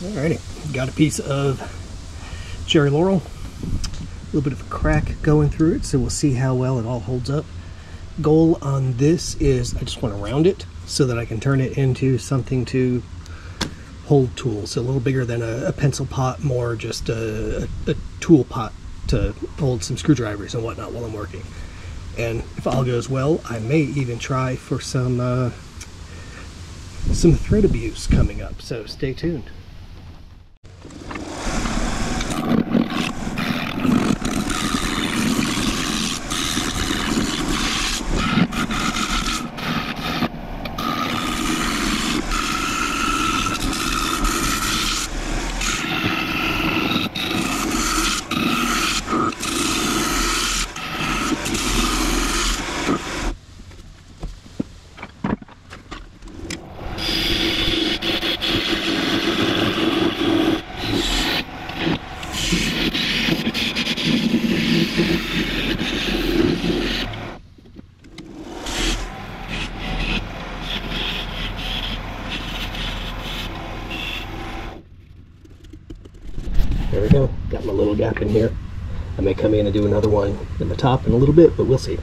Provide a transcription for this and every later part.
Alrighty, got a piece of cherry laurel. A little bit of a crack going through it, so we'll see how well it all holds up. Goal on this is I just want to round it so that I can turn it into something to hold tools. So a little bigger than a pencil pot, more just a tool pot to hold some screwdrivers and whatnot while I'm working. And if all goes well, I may even try for some thread abuse coming up, so stay tuned. There we go, got my little gap in here. I may come in and do another one in the top in a little bit, but we'll see.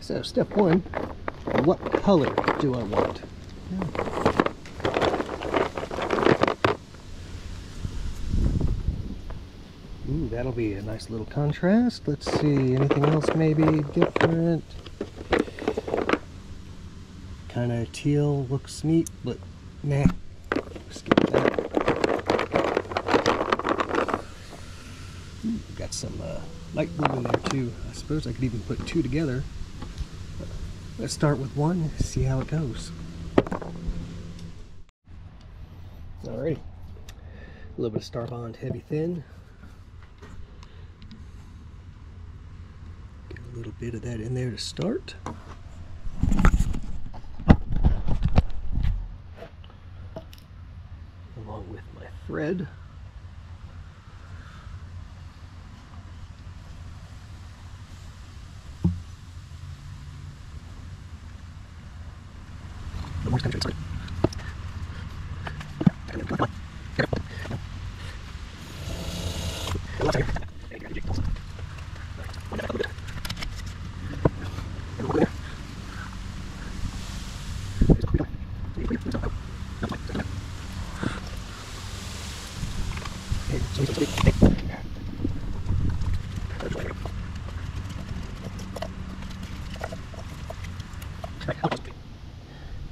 So step one, what color do I want? Ooh, that'll be a nice little contrast. Let's see, anything else maybe different? Kind of teal, looks neat, but nah. Skip that. Ooh, got some light blue in there too. I suppose I could even put two together. Let's start with one, see how it goes. Alrighty. A little bit of Starbond Heavy Thin. Get a little bit of that in there to start. Along with my thread.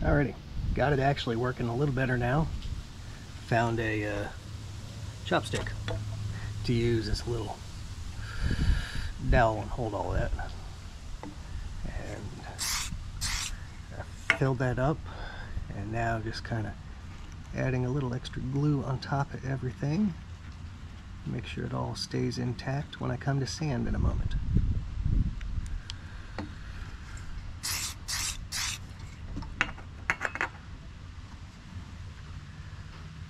Alrighty, got it actually working a little better now. Found a chopstick to use as a little dowel and hold all that. And I filled that up, and now just kind of adding a little extra glue on top of everything. Make sure it all stays intact when I come to sand in a moment.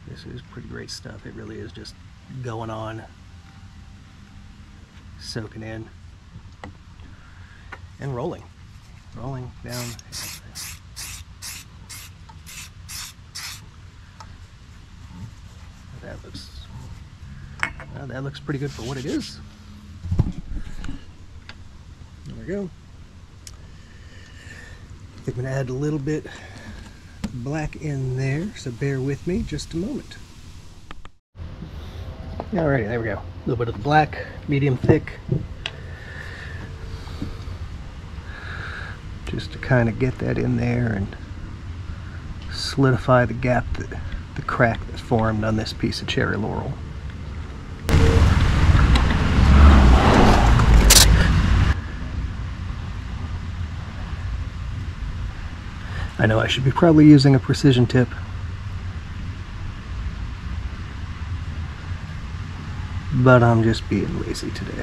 This is pretty great stuff. It really is just going on, soaking in, and rolling down. That looks pretty good for what it is. There we go. I think I'm gonna add a little bit black in there, so bear with me just a moment. Alrighty, there we go. A little bit of the black, medium thick. just to kind of get that in there and solidify the gap, the crack that's formed on this piece of cherry laurel. I know I should be probably using a precision tip. But I'm just being lazy today.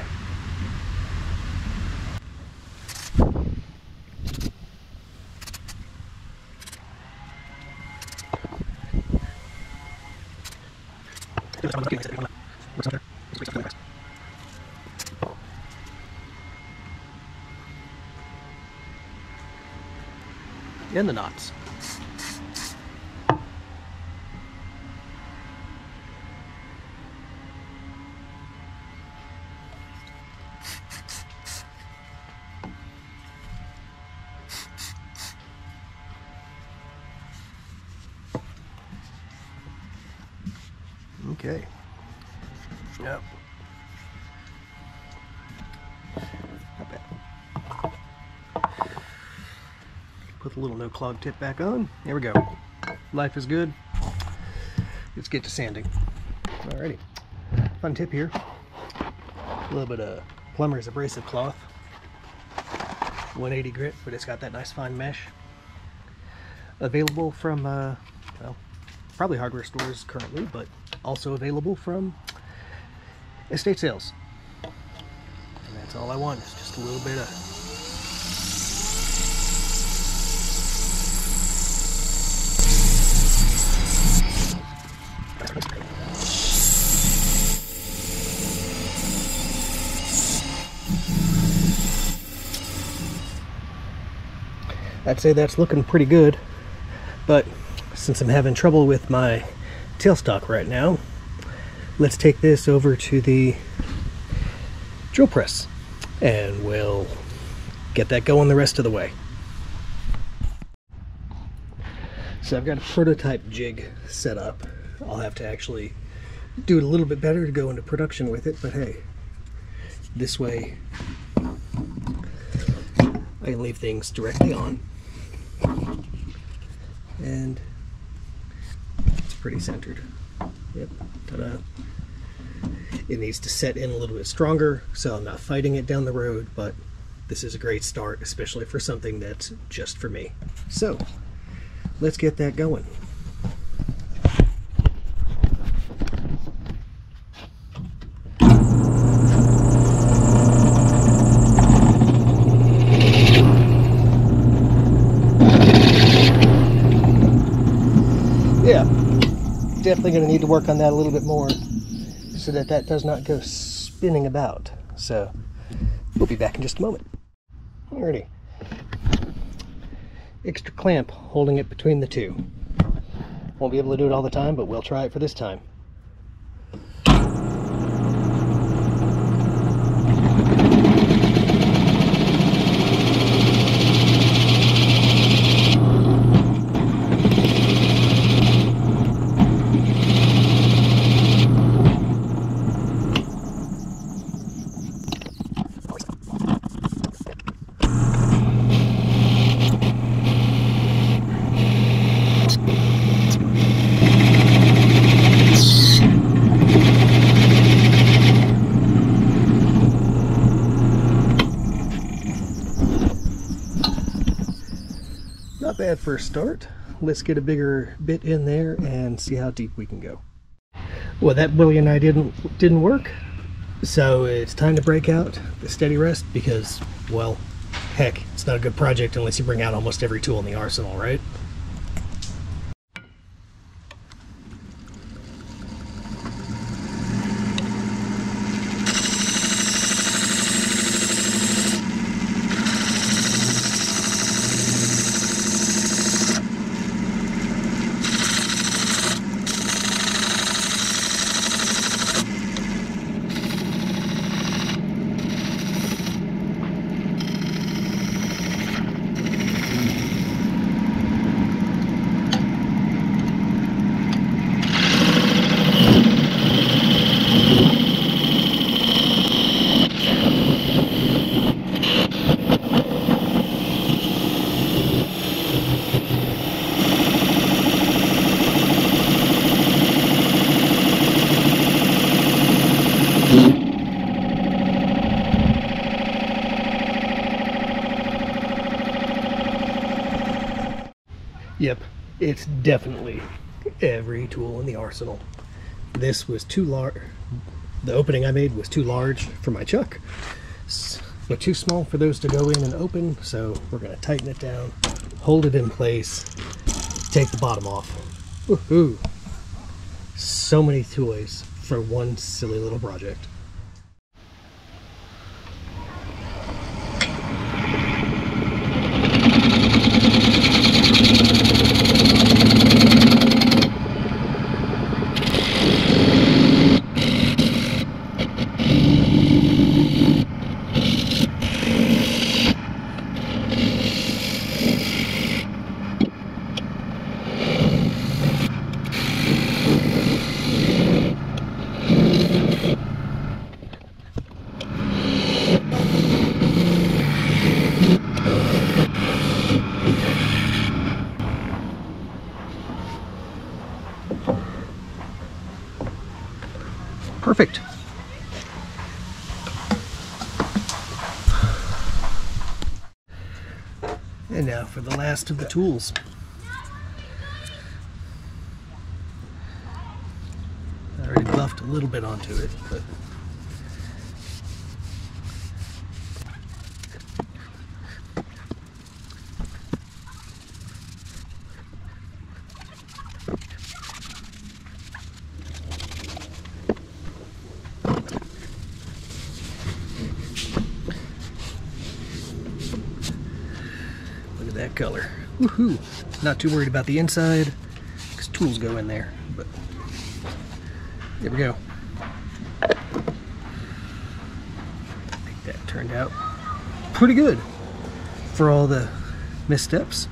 And the knots. Okay. Yep. Not bad. Put the little no-clog tip back on. There we go. Life is good. Let's get to sanding. Alrighty. Fun tip here. A little bit of plumber's abrasive cloth. 180 grit, but it's got that nice fine mesh. Available from, well, probably hardware stores currently, but also available from estate sales. And that's all I want, is just a little bit of I'd say that's looking pretty good, but since I'm having trouble with my tailstock right now, let's take this over to the drill press and we'll get that going the rest of the way. So I've got a prototype jig set up. I'll have to actually do it a little bit better to go into production with it, but hey, this way I can leave things directly on. And it's pretty centered. Yep, ta-da. It needs to set in a little bit stronger, so I'm not fighting it down the road, but this is a great start, especially for something that's just for me. So, let's get that going. Definitely going to need to work on that a little bit more so that that does not go spinning about. So we'll be back in just a moment. Alrighty. Extra clamp holding it between the two. Won't be able to do it all the time, but we'll try it for this time. Bad for a start. Let's get a bigger bit in there and see how deep we can go. Well, that Willie and I didn't work, so it's time to break out the steady rest because, well, heck, it's not a good project unless you bring out almost every tool in the arsenal, right? Yep, it's definitely every tool in the arsenal. This was too large. The opening I made was too large for my chuck, but too small for those to go in and open, so we're going to tighten it down, hold it in place, take the bottom off. Woohoo! So many toys for one silly little project. Perfect. And now for the last of the tools. I already buffed a little bit onto it, but that color. Woohoo! Not too worried about the inside because tools go in there, but there we go. I think that turned out pretty good for all the missteps.